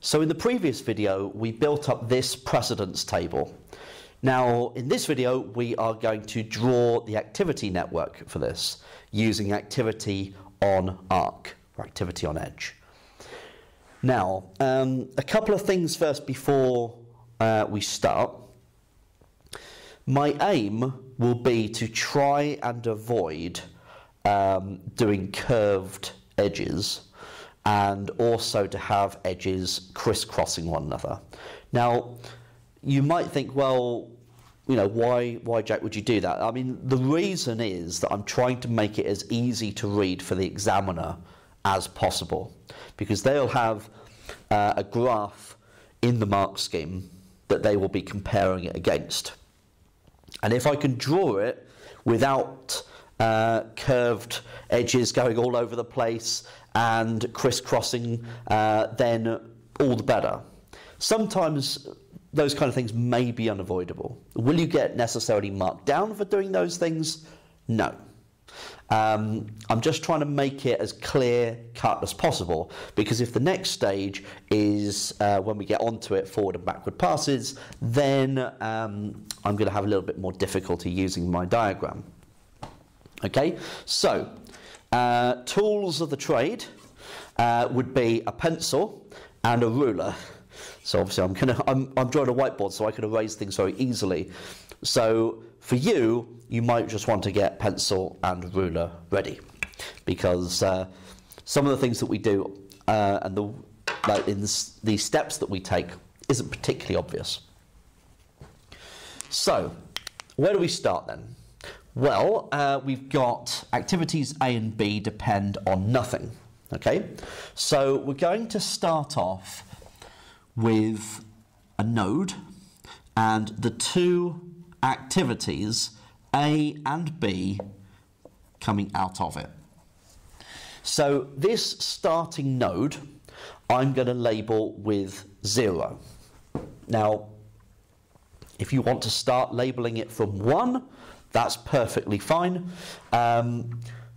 So in the previous video, we built up this precedence table. Now, in this video, we are going to draw the activity network for this using activity on Arc, or activity on Edge. Now, a couple of things first before we start. My aim will be to try and avoid doing curved edges, and also to have edges crisscrossing one another. Now, you might think, well, you know, why, Jack, would you do that? I mean, the reason is that I'm trying to make it as easy to read for the examiner as possible, because they'll have a graph in the mark scheme that they will be comparing it against. And if I can draw it without curved edges going all over the place and crisscrossing, then all the better. Sometimes those kind of things may be unavoidable. Will you get necessarily marked down for doing those things? No. I'm just trying to make it as clear-cut as possible, because if the next stage is when we get onto it, forward and backward passes, then I'm going to have a little bit more difficulty using my diagram. Okay, so tools of the trade would be a pencil and a ruler. So obviously I'm drawing a whiteboard, so I can erase things very easily. So for you, you might just want to get pencil and ruler ready, because some of the things that we do and the steps that we take isn't particularly obvious. So where do we start then? Well, we've got activities A and B depend on nothing. Okay, so we're going to start off with a node and the two activities A and B coming out of it. So this starting node I'm going to label with 0. Now, if you want to start labeling it from 1, that's perfectly fine.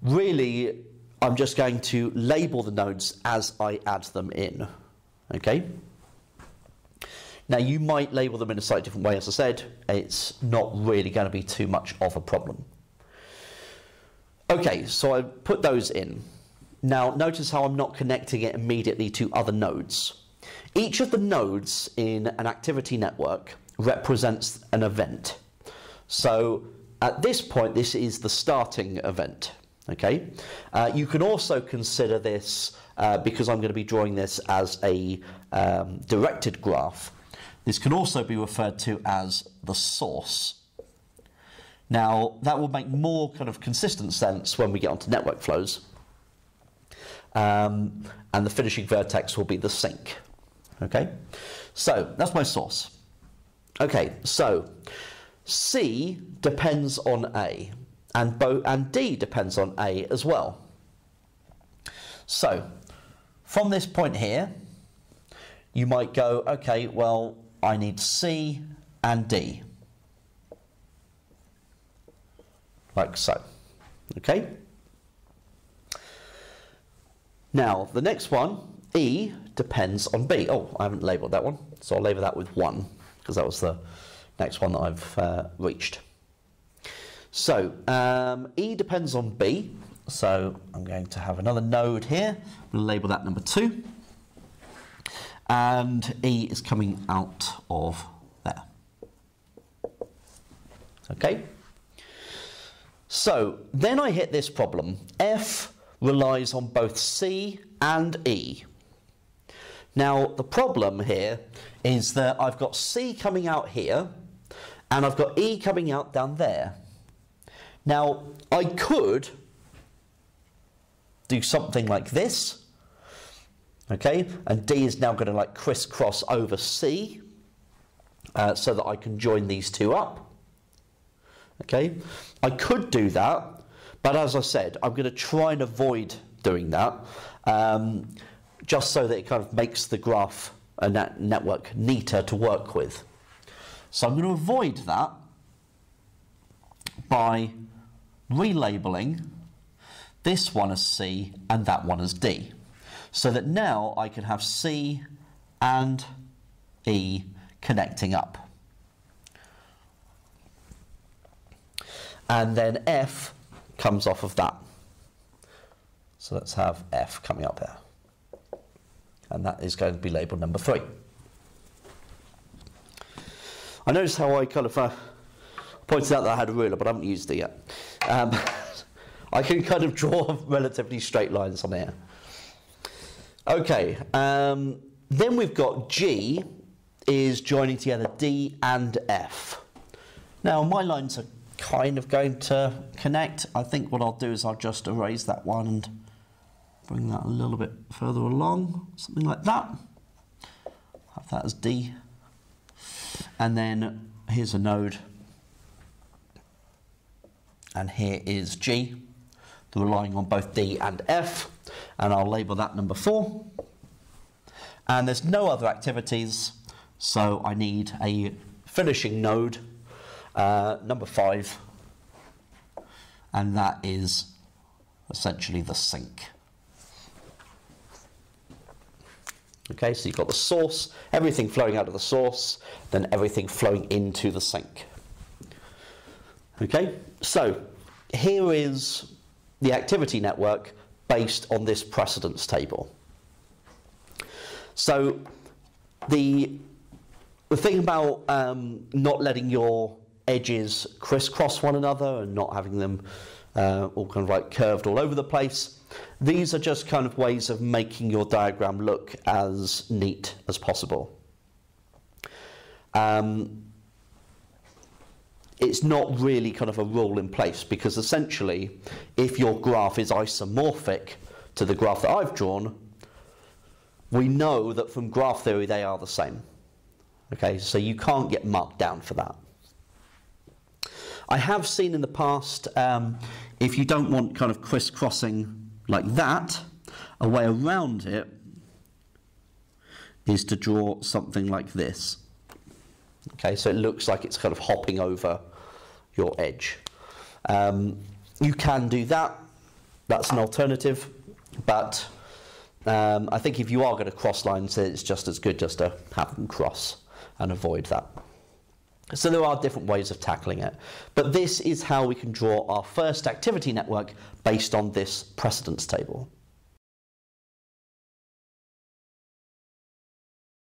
Really, I'm just going to label the nodes as I add them in. Okay? Now, you might label them in a slightly different way, as I said. It's not really going to be too much of a problem. Okay, so I put those in. Now, notice how I'm not connecting it immediately to other nodes. Each of the nodes in an activity network represents an event. So at this point, this is the starting event. Okay, you can also consider this, because I'm going to be drawing this as a directed graph, this can also be referred to as the source. Now, that will make more kind of consistent sense when we get onto network flows. And the finishing vertex will be the sink. Okay, so that's my source. Okay, so C depends on A, and D depends on A as well. So from this point here, you might go, okay, well, I need C and D, like so. Okay. Now, the next one, E, depends on B. Oh, I haven't labelled that one, so I'll label that with 1, because that was the next one that I've reached. So E depends on B, so I'm going to have another node here. We'll label that number 2. And E is coming out of there. Okay. So then I hit this problem. F relies on both C and E. Now, the problem here is that I've got C coming out here, and I've got E coming out down there. Now, I could do something like this, okay, and D is now going to like crisscross over C, so that I can join these two up. Okay, I could do that, but as I said, I'm going to try and avoid doing that, just so that it kind of makes the graph and that network neater to work with. So I'm going to avoid that by relabeling this one as C and that one as D, so that now I can have C and E connecting up. And then F comes off of that. So let's have F coming up there. And that is going to be label number 3. I noticed how I kind of pointed out that I had a ruler, but I haven't used it yet. I can kind of draw relatively straight lines on here. Okay, then we've got G is joining together D and F. Now my lines are kind of going to connect. I think what I'll do is I'll just erase that one and bring that a little bit further along, something like that. Have that as D. And then here's a node, and here is G. They're relying on both D and F, and I'll label that number 4. And there's no other activities, so I need a finishing node, number 5, and that is essentially the sink. Okay, so you've got the source, everything flowing out of the source, then everything flowing into the sink. Okay, so here is the activity network based on this precedence table. So the thing about not letting your edges crisscross one another and not having them all kind of like curved all over the place, these are just kind of ways of making your diagram look as neat as possible. It's not really kind of a rule in place, because essentially if your graph is isomorphic to the graph that I've drawn, we know that from graph theory they are the same. Okay, so you can't get marked down for that. I have seen in the past, if you don't want kind of crisscrossing like that, a way around it is to draw something like this. Okay, so it looks like it's kind of hopping over your edge. You can do that, that's an alternative, but I think if you are going to cross lines, it's just as good just to have them cross and avoid that. So there are different ways of tackling it, but this is how we can draw our first activity network based on this precedence table.